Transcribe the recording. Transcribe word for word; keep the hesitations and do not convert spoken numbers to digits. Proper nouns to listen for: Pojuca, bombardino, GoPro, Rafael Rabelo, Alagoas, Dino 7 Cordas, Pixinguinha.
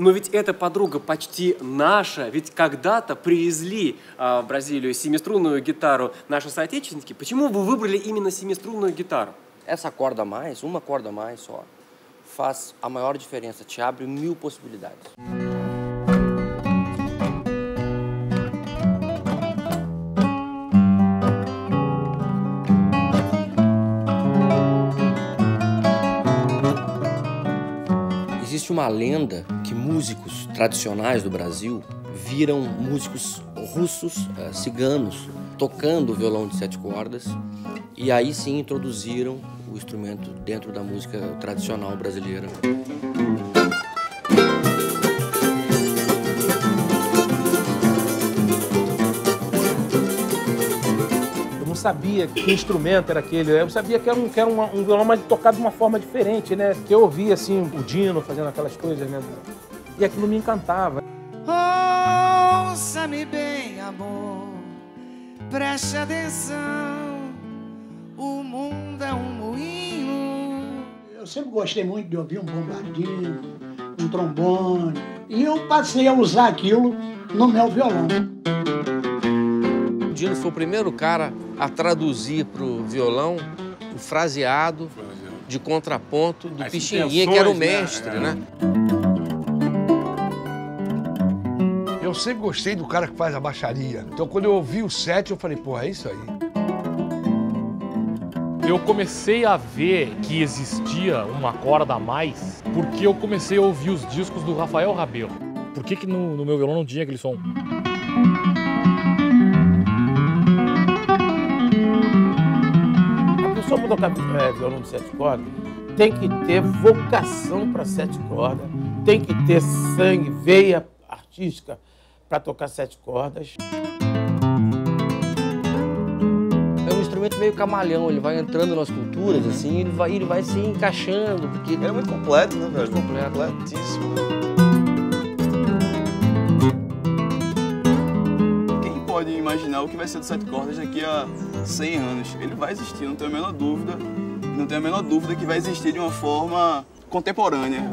Но ведь эта подруга почти наша, ведь когда-то привезли э, в Бразилию семиструнную гитару наши соотечественники. Почему вы выбрали именно семиструнную гитару? Essa corda a mais, uma corda a mais só, faz a maior diferença, te abre mil possibilidades. Existe uma lenda que músicos tradicionais do Brasil viram músicos russos, ciganos, tocando o violão de sete cordas e aí sim introduziram o instrumento dentro da música tradicional brasileira. Eu não sabia que instrumento era aquele, eu sabia que era um, que era uma, um violão, mas tocado de uma forma diferente, né? Que eu ouvia assim, o Dino fazendo aquelas coisas, né? E aquilo me encantava. Ouça-me bem, amor, preste atenção, o mundo é um moinho. Eu sempre gostei muito de ouvir um bombardino, um trombone, e eu passei a usar aquilo no meu violão. O Dino foi o primeiro cara a traduzir para o violão o fraseado de contraponto do Pixinguinha, que era o mestre, né? né? Eu sempre gostei do cara que faz a baixaria. Então, quando eu ouvi o set, eu falei, porra, é isso aí. Eu comecei a ver que existia uma corda a mais porque eu comecei a ouvir os discos do Rafael Rabelo. Por que que no, no meu violão não tinha aquele som? A pessoa para tocar é, violão de sete cordas tem que ter vocação para sete cordas, tem que ter sangue, veia artística, para tocar sete cordas. É um instrumento meio camalhão, ele vai entrando nas culturas, assim, ele vai, ele vai se encaixando. Porque ele é muito completo, né, velho? Muito completo. Completíssimo. Quem pode imaginar o que vai ser do sete cordas daqui a cem anos? Ele vai existir, não tenho a menor dúvida. Não tenho a menor dúvida que vai existir de uma forma contemporânea.